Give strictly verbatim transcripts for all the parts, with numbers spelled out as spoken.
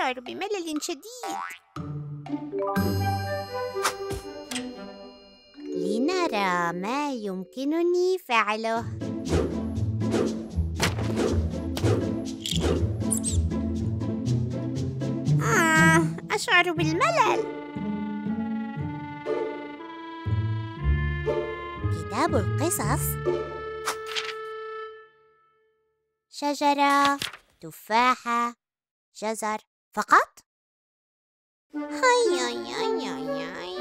أشعر بملل شديد. لنرى ما يمكنني فعله. آه، أشعر بالملل. كتاب القصص. شجرة، تفاحة، جزر، فقط؟ هاي هاي هاي هاي.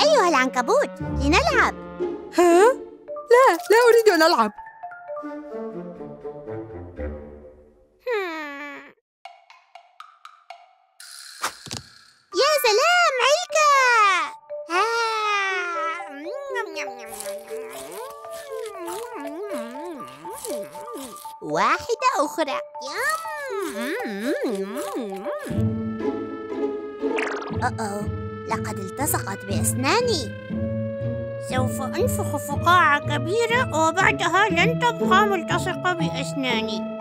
أيها العنكبوت، لنلعب. ها؟ لا، لا أريد أن ألعب. يا سلام، علكة! واحدة أخرى. أوه، لقد التصقت بأسناني. سوف أنفخ فقاعة كبيرة وبعدها لن تبقى ملتصقة بأسناني.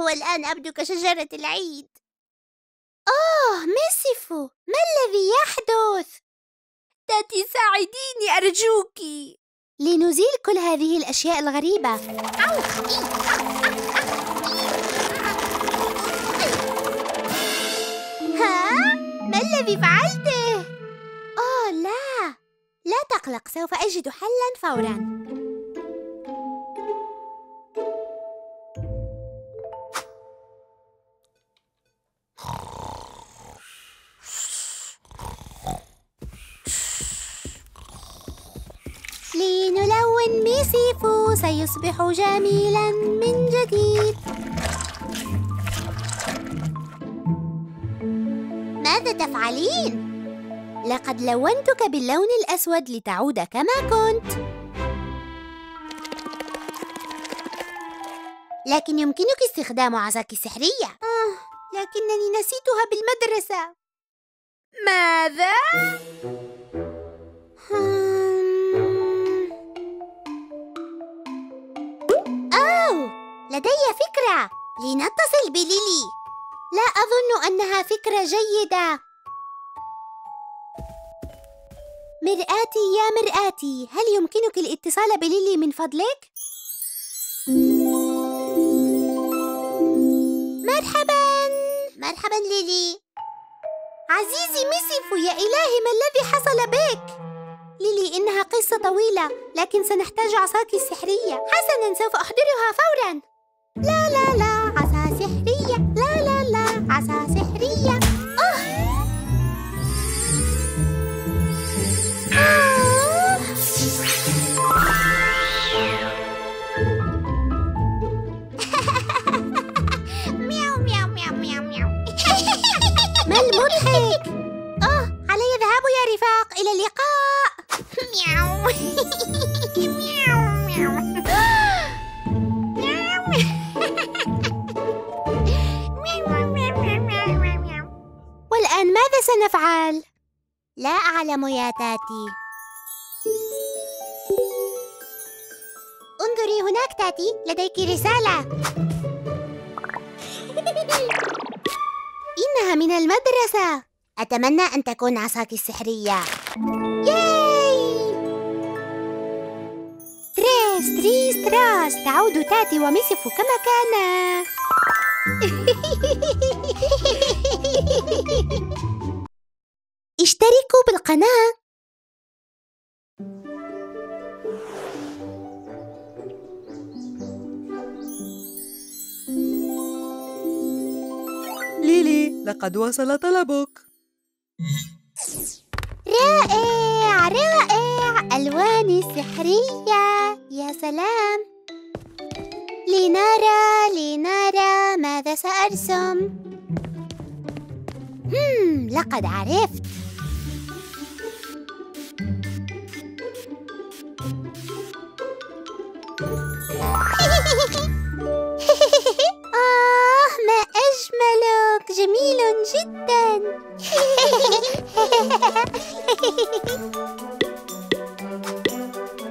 والآن أبدو كشجرة العيد. آه، ميسيفو، ما الذي يحدث؟ تاتي، ساعديني أرجوك لنزيل كل هذه الأشياء الغريبة. ها؟ ما الذي فعلته؟ آه لا، لا تقلق، سوف أجد حلاً فوراً. لنلون ميسيفو، سيصبح جميلا من جديد. ماذا تفعلين؟ لقد لونتك باللون الأسود لتعود كما كنت، لكن يمكنك استخدام عصاك السحرية. آه، لكنني نسيتها بالمدرسة. ماذا؟ لدي فكرة، لنتصل بليلي. لا أظن أنها فكرة جيدة. مرآتي يا مرآتي، هل يمكنك الاتصال بليلي من فضلك؟ مرحباً، مرحباً ليلي. عزيزي ميسيفو، يا إلهي، ما الذي حصل بك؟ ليلي، إنها قصة طويلة، لكن سنحتاج عصاك السحرية. حسناً، سوف أحضرها فوراً. لا لا لا، عصا سحرية، لا لا لا، عصا سحرية. أوه. آه. مياو مياو مياو مياو مياو. ما المضحك؟ آه، علي الذهاب يا رفاق، إلى اللقاء. مياو مياو مياو. والآن ماذا سنفعل؟ لا أعلم يا تاتي. انظري هناك تاتي، لديك رسالة. إنها من المدرسة. أتمنى أن تكون عصاك السحرية. ياي! تريس تريس تراس، تعود تاتي وميسيفو كما كانا. اشتركوا بالقناة. ليلي، لقد وصل طلبك. رائع رائع، ألواني سحرية، يا سلام. لنرى لنرى ماذا سأرسم. هم، لقد عرفت. آه، ما أجملك، جميل جدا.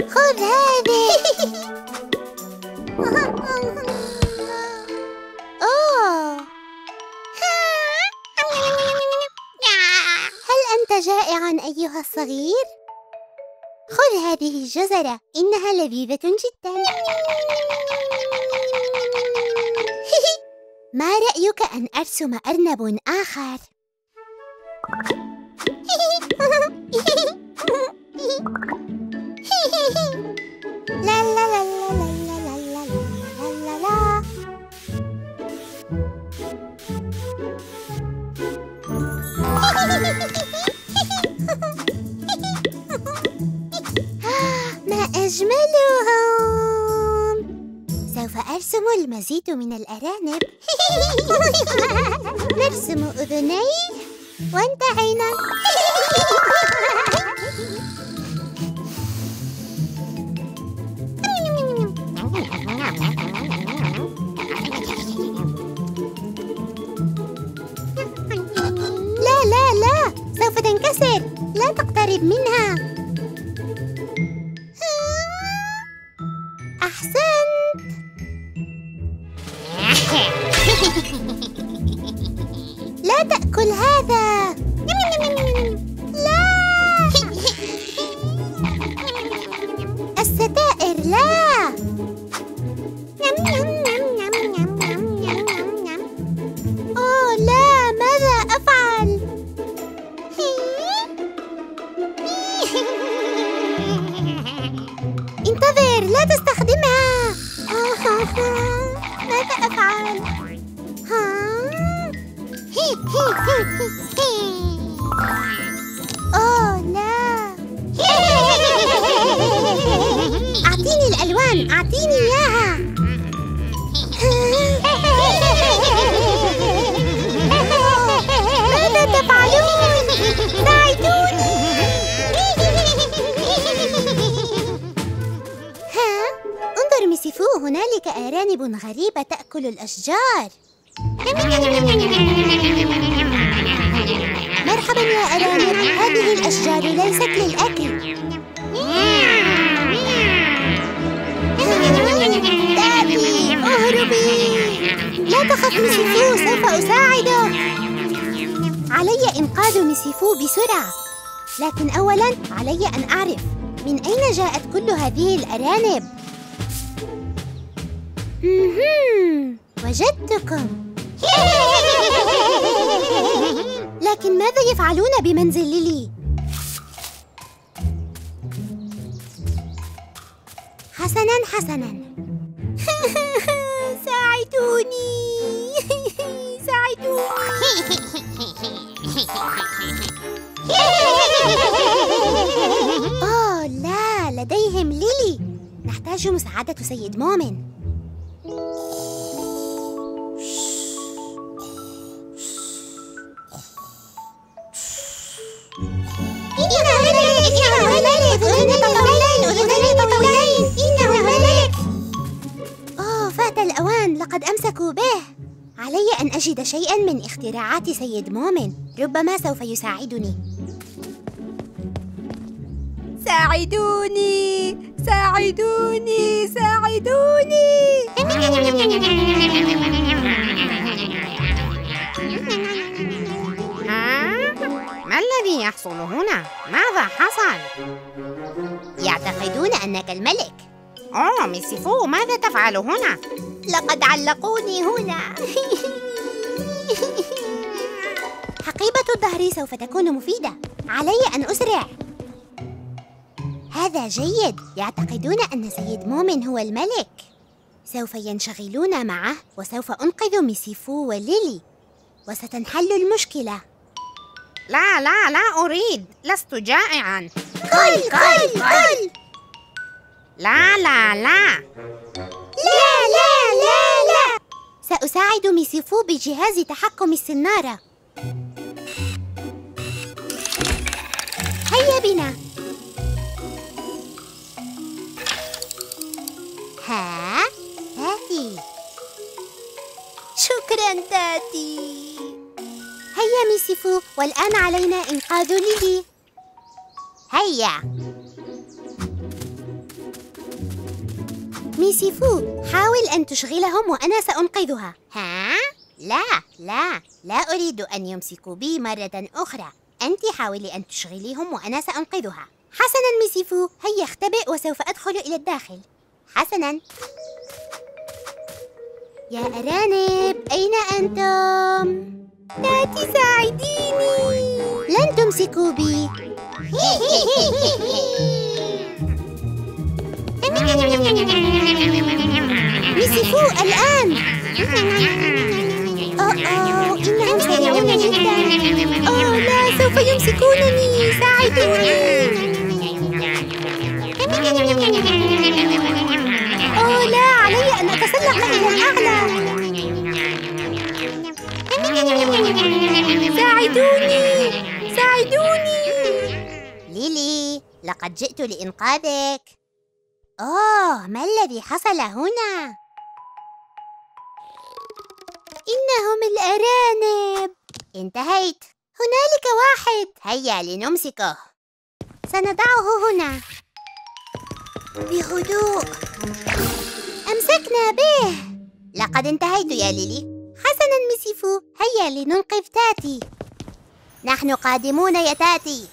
خذ هذه. أوه. هل أنت جائع أيها الصغير؟ خذ هذه الجزرة، إنها لذيذة جدا. ما رأيك أن أرسم أرنب آخر؟ لا لا لا لا ما أجملهم. سوف أرسم المزيد من الأرانب. نرسم أذنيه وانتهينا. لا تقترب منها. أحسنت. لا تأكل هذا. لا. الستائر لا. أوه لا، ماذا أفعل؟ انتظر، لا تستخدمها. ماذا أفعل؟ أوه لا. أعطيني الألوان، أعطيني إياها. ماذا تفعلون؟ ساعدوني. ميسيفو، هنالك أرانب غريبة تأكل الأشجار. مرحبا يا أرانب، هذه الأشجار ليست للأكل. تاتي، اهربي. لا تخف ميسيفو، سوف أساعدك. علي إنقاذ ميسيفو بسرعة، لكن أولا علي أن أعرف من أين جاءت كل هذه الأرانب. وجدتكم. لكن ماذا يفعلون بمنزل ليلي؟ حسناً حسناً. ساعدوني ساعدوني. أوه لا، لديهم ليلي. نحتاج مساعدة سيد مؤمن. لقد أمسكوا به. علي أن أجد شيئاً من اختراعات سيد مؤمن، ربما سوف يساعدني. ساعدوني ساعدوني ساعدوني. ما الذي يحصل هنا؟ ماذا حصل؟ يعتقدون أنك الملك. أوه ميسيفو، ماذا تفعل هنا؟ لقد علقوني هنا. حقيبة الظهر سوف تكون مفيدة. علي أن أسرع. هذا جيد. يعتقدون أن سيد مومن هو الملك. سوف ينشغلون معه وسوف أنقذ ميسيفو وليلي وستنحل المشكلة. لا لا لا أريد. لست جائعا. كل كل كل. لا لا لا لا لا لا لا. سأساعد ميسيفو بجهاز تحكم السنارة. هيا بنا. ها تاتي. شكرا تاتي. هيا ميسيفو، والآن علينا إنقاذ ليلي. هيا ميسيفو، حاول أن تشغلهم وأنا سأنقذها. ها؟ لا لا لا أريد أن يمسكوا بي مرة أخرى. أنت حاولي أن تشغليهم وأنا سأنقذها. حسناً ميسيفو، هيا اختبئ وسوف أدخل إلى الداخل. حسناً. يا أرانب، أين أنتم؟ تاتي ساعديني. لن تمسكوا بي. ميسيفو الآن. أوه إنهم سريعون جدا. أوه لا، سوف يمسكونني. ساعدوني. أوه لا، علي أن أتسلق إلى الأعلى. ساعدوني ساعدوني. ليلي، لقد جئت لإنقاذك. أوه، ما الذي حصل هنا؟ إنهم الأرانب. انتهيت. هنالك واحد. هيا لنمسكه. سنضعه هنا بهدوء. أمسكنا به. لقد انتهيت يا ليلي. حسناً ميسيفو، هيا لننقذ تاتي. نحن قادمون يا تاتي.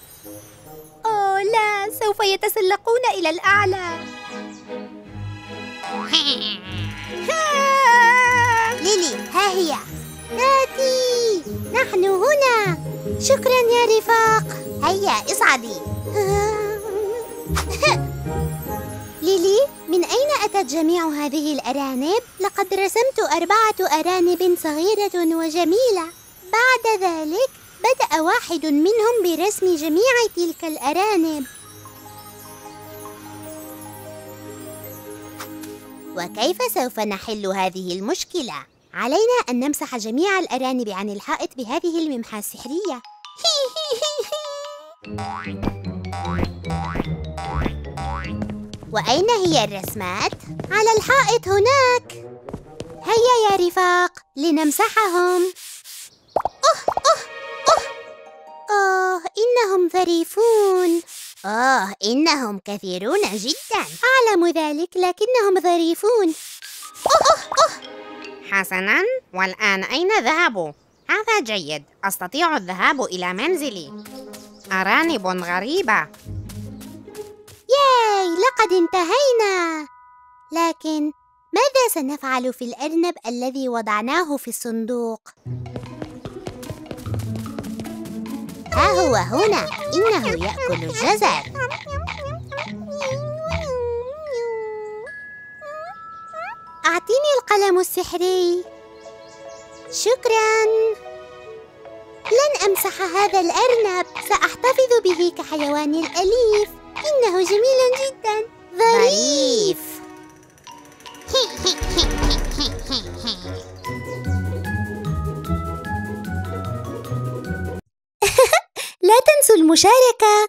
أوه لا، سوف يتسلقون إلى الأعلى. ليلي، ها هي تاتي. نحن هنا. شكرا يا رفاق. هيا اصعدي. ليلي، من أين أتت جميع هذه الأرانب؟ لقد رسمت أربعة أرانب صغيرة وجميلة. بعد ذلك بدأ واحد منهم برسم جميع تلك الأرانب. وكيف سوف نحل هذه المشكلة؟ علينا أن نمسح جميع الأرانب عن الحائط بهذه الممحاة السحرية. وأين هي الرسمات؟ على الحائط هناك. هيا يا رفاق لنمسحهم. أوه أوه أوه أوه، إنهم ظريفون. آه إنهم كثيرون جدا. أعلم ذلك لكنهم ظريفون. أوه أوه أوه. حسنا، والآن أين ذهبوا؟ هذا جيد، أستطيع الذهاب إلى منزلي. أرانب غريبة. ياي، لقد انتهينا. لكن ماذا سنفعل في الأرنب الذي وضعناه في الصندوق؟ ها هو هنا. إنه يأكل الجزر. أعطيني القلم السحري. شكراً. لن أمسح هذا الأرنب. سأحتفظ به كحيوان الأليف. إنه جميل جداً. ظريف. لا تنسوا المشاركة.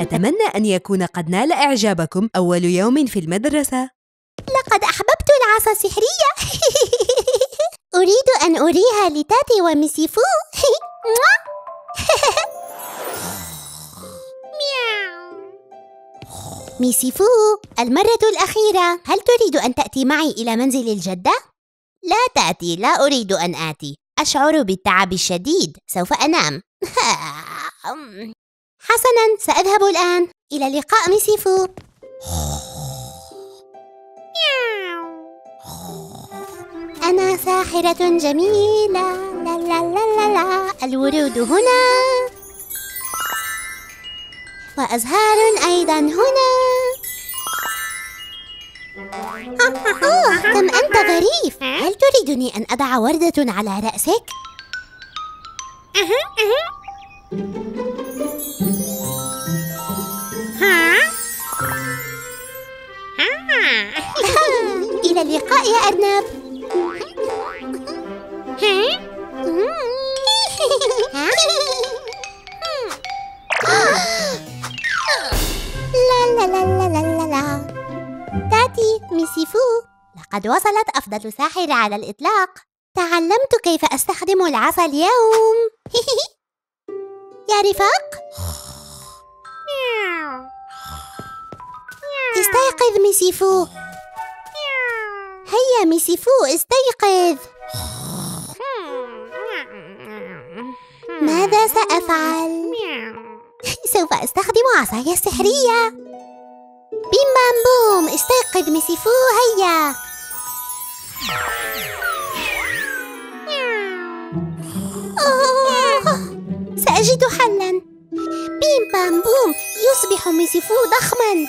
أتمنى أن يكون قد نال إعجابكم أول يوم في المدرسة. لقد أحببت العصا السحرية. أريد أن أريها لتاتي وميسيفو. ميسيفو، المرة الأخيرة، هل تريد أن تأتي معي إلى منزل الجدة؟ لا تأتي، لا أريد أن آتي. أشعر بالتعب الشديد. سوف أنام. حسناً، سأذهب الآن. إلى اللقاء ميسيفو. أنا ساحرة جميلة، لا لا لا لا. الورود هنا وأزهار أيضاً هنا. أوه، كم أنت ظريف. هل تريدني أن أضع وردة على رأسك؟ إلى اللقاء يا أرنب. لا لا لا لا لا لا. تاتي ميسيفو، لقد وصلت أفضل ساحرة على الإطلاق. تعلمت كيف أستخدم العصا اليوم. يا رفاق، استيقظ ميسيفو. هيا ميسيفو، استيقظ. ماذا سأفعل؟ سوف أستخدم عصاي السحرية. بيم بام بوم، استيقظ ميسيفو، هيا. أوه، سأجد حلاً. بيم بام بوم، يصبح ميسيفو ضخماً.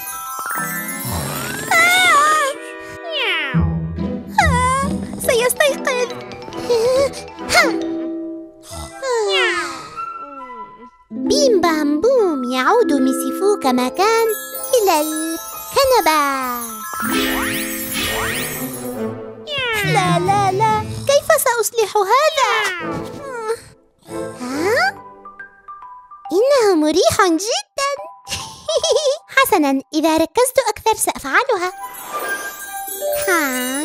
سيستيقظ. بيم بام بوم، يعود ميسيفو كما كان إلى الكنبة. لا لا لا، كيف سأصلح هذا؟ ها؟ إنه مريح جدا. حسنا، إذا ركزت أكثر سأفعلها. ها؟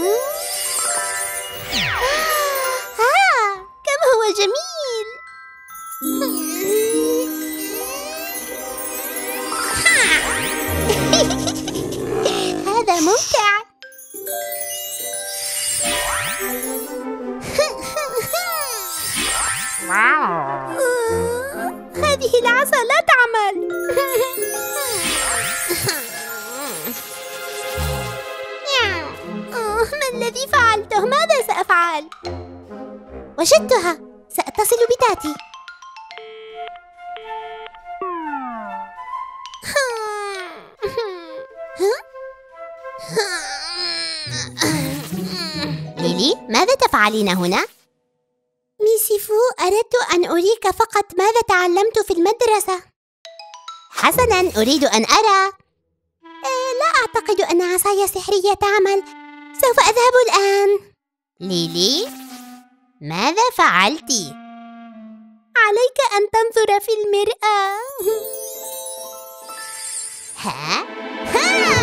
آه، كم هو جميل. هذا ممتع. هذه العصا لا تعمل. ما الذي فعلته؟ ماذا سأفعل؟ وجدتها، سأتصل بتاتي. ليلي، ماذا تفعلين هنا؟ ميسيفو، أردت أن أريك فقط ماذا تعلمت في المدرسة. حسناً، أريد أن أرى. أه، لا أعتقد أن عصاي السحرية تعمل. سوف أذهب الآن. ليلي، ماذا فعلتِ؟ عليك أن تنظر في المرآة. ها؟ ها؟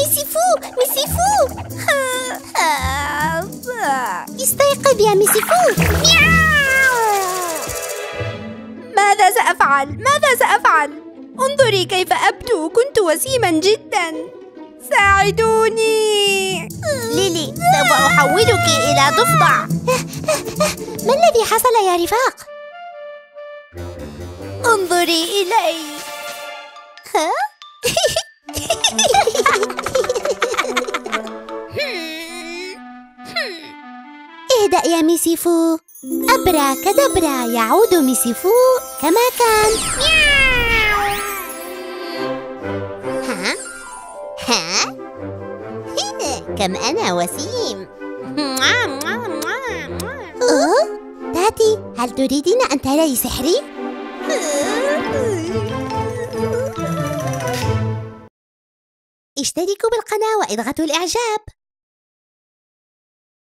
ميسيفو، ميسيفو، استيقظ يا ميسيفو. ماذا سأفعل؟ ماذا سأفعل؟ انظري كيف أبدو، كنت وسيماً جداً. ساعدوني. ليلي، سوف أحولك إلى ضفدع. ما الذي حصل يا رفاق؟ انظري إلي. ها؟ اهدأ يا ميسيفو. أبرا كدبرا، يعود ميسيفو كما كان. كم أنا وسيم. أوه، تاتي، هل تريدين أن تري سحري؟ اشتركوا بالقناة واضغطوا الإعجاب.